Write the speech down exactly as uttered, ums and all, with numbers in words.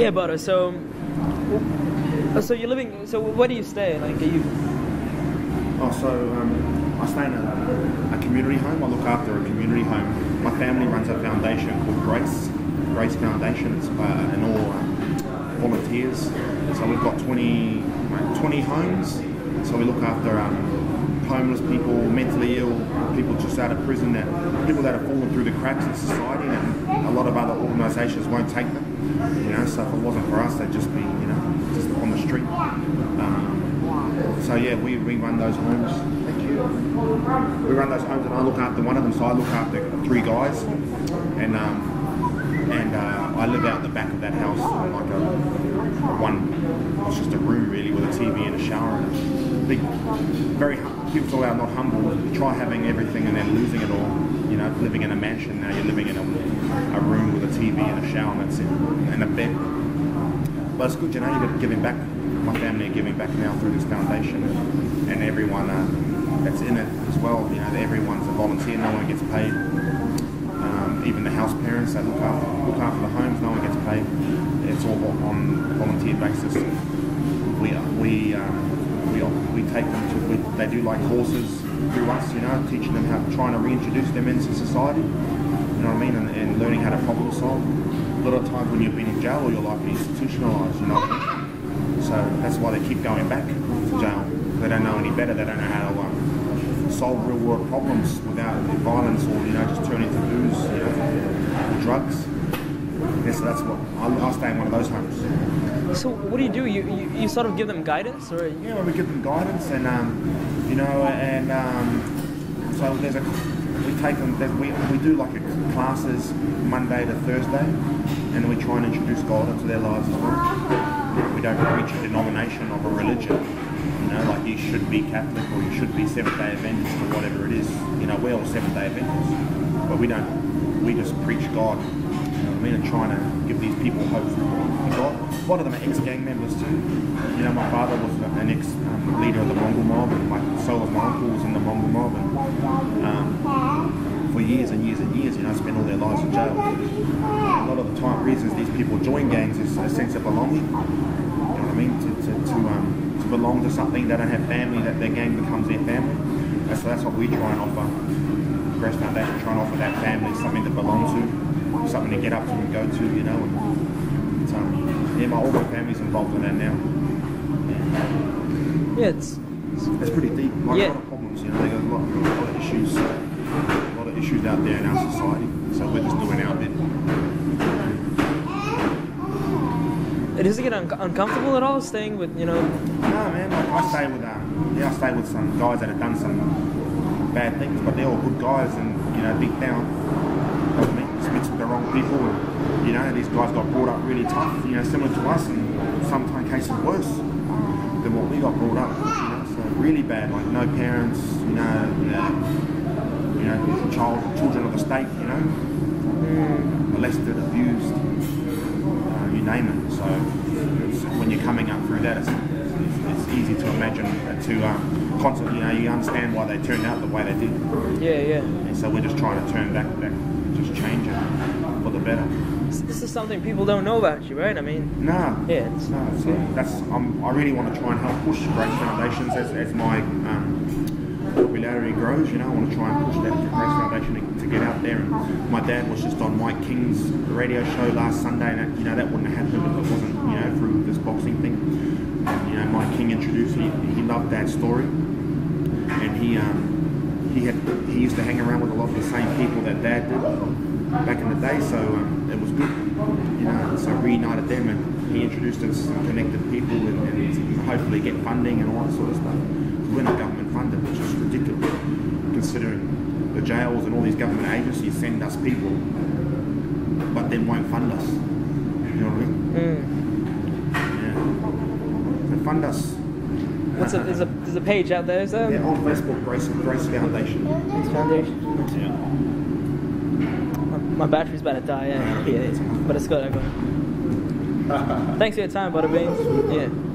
Yeah, Baro, so so you're living, so where do you stay? Like, are you... Oh, so um, I stay in a, a community home. I look after a community home. My family runs a foundation called Grace, Grace Foundation. It's uh, an all uh, volunteers. So we've got twenty, twenty homes. So we look after um, homeless people, mentally ill, people just out of prison, that people that have fallen through the cracks in society, and a lot of other organisations won't take them. You know, so if it wasn't for us, they'd just be, you know, just on the street. Um, so yeah, we, we run those homes. Thank you. We run those homes, and I look after one of them. So I look after three guys, and um, and uh, I live out the back of that house, like a one. It's just a room really with a T V and a shower. And Big, very people are not humble. You try having everything and then losing it all. You know, living in a mansion now, you're living in a, a room with a T V and a shower, and that's it, and a bed. But it's good, you know, you're giving back. My family are giving back now through this foundation, and, and everyone uh, that's in it as well. You know, everyone's a volunteer. No one gets paid. Um, even the house parents that look after look after the homes, no one gets paid. It's all on a volunteer basis. We we. Um, We, we take them to, we, they do like horses through us, you know, teaching them how, trying to reintroduce them into society, you know what I mean, and, and learning how to problem solve. A lot of times when you've been in jail, your life is institutionalised, you know what I mean? So that's why they keep going back to jail. They don't know any better, they don't know how to um, solve real world problems without violence or, you know, just turning to booze, you know, drugs. Yeah, so that's what, I, I stay in one of those homes. So what do you do? You, you you sort of give them guidance, or you... yeah, we give them guidance, and um, you know, and um, so there's a we take them. We we do like a classes Monday to Thursday, and we try and introduce God into their lives as well. We don't preach a denomination of a religion, you know, like you should be Catholic or you should be Seventh-day Adventist or whatever it is. You know, we're all Seventh-day Adventists, but we don't. We just preach God. I mean, and trying to give these people hope for God. A lot of them are ex-gang members too. You know, my father was an ex-leader um, of the Mongrel Mob, and my, so was my uncle was in the Mongrel Mob, and um, for years and years and years, you know, spent all their lives in jail. A lot of the time, reasons these people join gangs is a sense of belonging. You know what I mean? To to to, um, to belong to something. They don't have family. That their gang becomes their family. And so that's what we try and offer. Grace Foundation try and offer that family something to belong to. Something to get up to and go to, you know. And so, yeah, my whole family's involved in that now. Yeah, yeah it's, it's it's pretty deep. Like yeah. A lot of problems, you know. They got a lot, a lot of issues, a lot of issues out there in our society. So we're just doing our bit. Does it get un uncomfortable at all staying with, you know? No, man. Like I stay with um, yeah, I stay with some guys that have done some bad things, but they're all good guys, and you know, deep down. With the wrong people, and you know, these guys got brought up really tough, you know, similar to us, and sometimes cases worse than what we got brought up, you know, so really bad, like no parents, you know, you know, child, children of the state, you know, molested, abused, uh, you name it. So it's, when you're coming up through that, it's, it's, it's easy to imagine uh, to um, constantly, you know, you understand why they turned out the way they did. Yeah, yeah. And so we're just trying to turn back back. Just change it for the better. This is something people don't know about you, right? I mean, nah, yeah, it's, nah, so that's. I'm, I really want to try and help push Grace Foundations as, as my um, popularity grows. You know, I want to try and push that Grace Foundation to, to get out there. And my dad was just on Mike King's radio show last Sunday, and that, you know, that wouldn't have happened if it wasn't, you know, through this boxing thing. And, you know, Mike King introduced me. He, he loved that story, and he. Um, He had he used to hang around with a lot of the same people that Dad did back in the day, so um, it was good, you know. So reunited them, and he introduced us to connected people, and, and hopefully get funding and all that sort of stuff. We're not government funded, which is ridiculous, considering the jails and all these government agencies send us people, but then won't fund us. You know what I mean? Mm. Yeah. They fund us. What's a, there's, a, there's a page out there, is there? Yeah, on Facebook, Grace, Grace Foundation. Grace Foundation. Yeah. My, my battery's about to die, yeah. yeah, yeah. But it's good, I got it. Thanks for your time, Butterbean. Yeah.